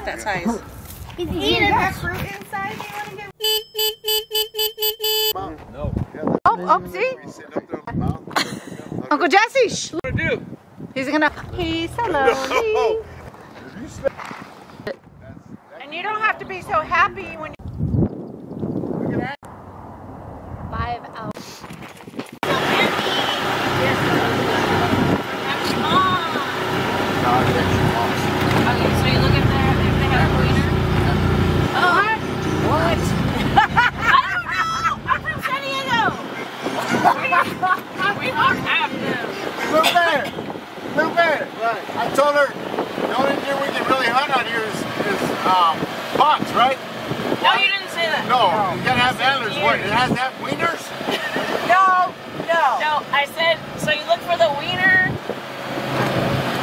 half that size. Is it got fruit inside? Do you want to get? Mom, no. Yeah, oh, see? Uncle Jesse, shh. What do you do? He's gonna. He's so lonely. No. And you don't have to be so happy when. Look at that. 5 hours. I told her the only thing we can really hunt on here is bucks, right? No, you didn't say that. No, no. You gotta have antlers. What? It has to have wieners? No, I said, so you look for the wiener.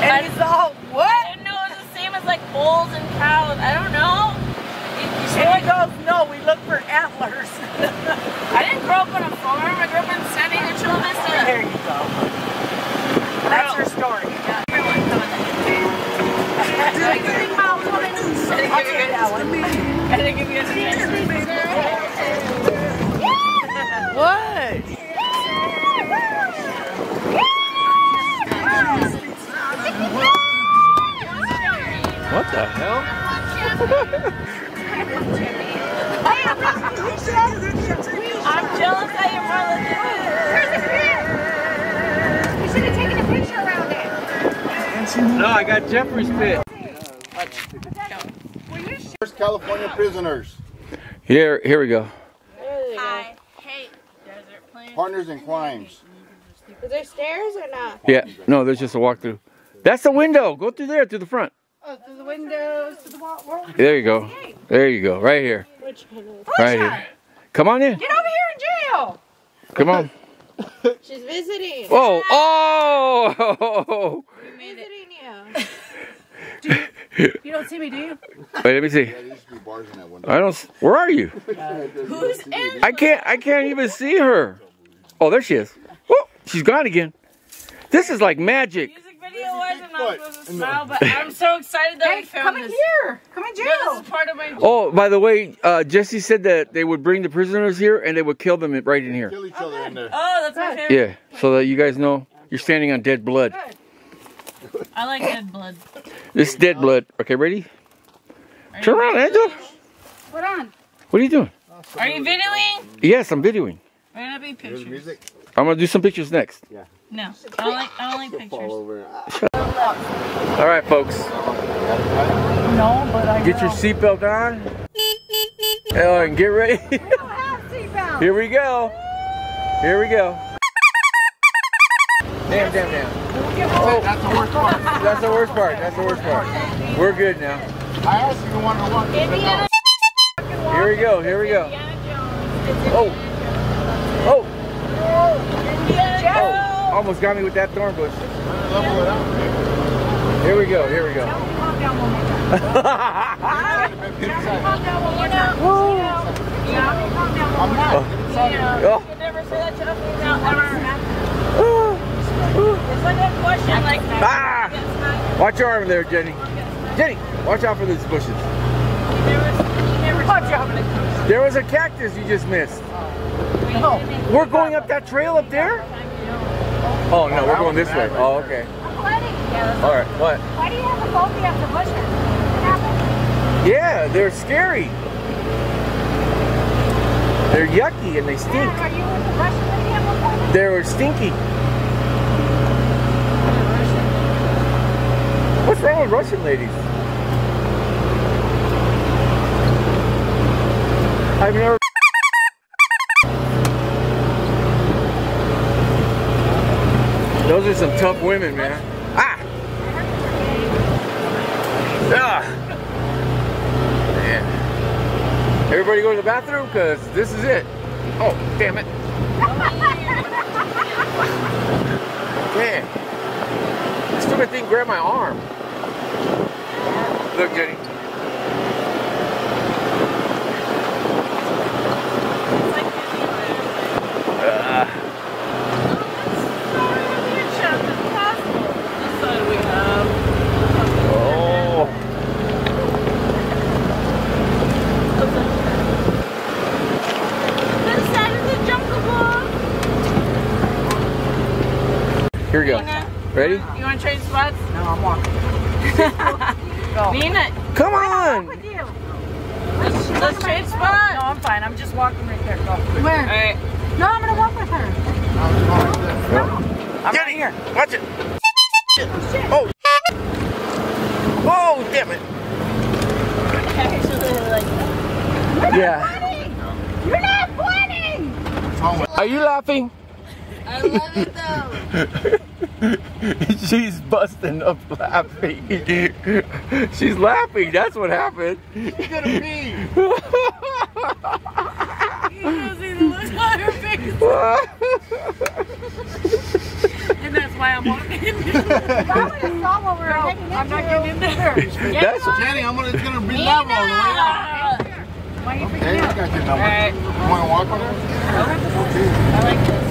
And you saw what? I didn't know it was the same as like bulls and cows. I don't know. She goes, no, we look for antlers. I didn't grow up on a farm. I grew up in San Diego, Chula Vista. There you go. That's her story. Yeah. I didn't give you a chance. What? What the hell? I'm jealous that you're more than this. You should have taken a picture around it. No, I got Jeffrey's pit. First California prisoners. Here we go. I hate desert plains. Partners and climbs. Is there stairs or not? Yeah, no, there's just a walk through. That's the window. Go through there, through the front. Oh, through the windows, to the wall. There you go. There you go. Right here. Right here. Come on in. Get over here in jail. Come on. She's visiting. Whoa. Oh. We're visiting you. You don't see me, do you? Wait, let me see. I don't. Where are you? Who's in? I can't even see her. Oh, there she is. Oh, she's gone again. This is like magic. Music video wasn't supposed to smile, but I'm so excited that we found this. Come in here. Come in jail. Yeah, this is part of my jail. Oh, by the way, Jesse said that they would bring the prisoners here and they would kill them right in here. Kill each other in there. Oh, that's my favorite. Yeah, so that you guys know you're standing on dead blood. Good. I like dead blood. This is dead blood. Okay, ready? Turn around, Angela. What on? What are you doing? Are you videoing? Yes, I'm videoing. We're gonna be pictures. I'm gonna do some pictures next. Yeah. No, I don't like pictures. All right, folks. No, but I. Get your seatbelt on. And get ready. We don't have seatbelts. Here we go. Here we go. Damn. Oh, that's the worst part. That's the worst part. That's the worst part. We're good now. I asked you to want to walk. Here we go. Here we go. Oh. Oh. Oh. Almost got me with that thorn bush. Here we go. Here we go. Oh. You never say that to us ever. It's like that question, like that. Ah! Watch your arm there, Jenny. Jenny, watch out for these bushes. There was a cactus you just missed. Oh, we're going up that trail up there? Oh, no, we're going this way. Oh, okay. All right, what? Why do you have a phobia of the bushes? What happened? Yeah, they're scary. They're yucky and they stink. Are you with the Russians? They were stinky. What's wrong with Russian ladies? I've never. Those are some tough women, man. Ah! Yeah. Everybody go to the bathroom, because this is it. Oh, damn it. Man. This stupid thing grabbed my arm. Look, Jenny. It's like oh. we go. Ready? You want to trade spots? No, I'm walking. Go. Nina. Come on. What's wrong with you? Let's trade spots. No, I'm fine. I'm just walking right there. Go. Where? All right. No, I'm going to walk with her. No. I'm Jenny, right here. Watch it. Oh, shit. Oh. Oh, damn it. Yeah. You're not pointing! Are you laughing? I love it though. She's busting up laughing. She's laughing, that's what happened. She's gonna pee. You don't see the look on her face. And that's why I'm walking. I saw what we were taking. I'm not getting in there. That's Jenny, I'm gonna, it's gonna be level all the way up. Why are you freaking out? Okay, I got your number. All right. You wanna walk on her? Okay. I like this.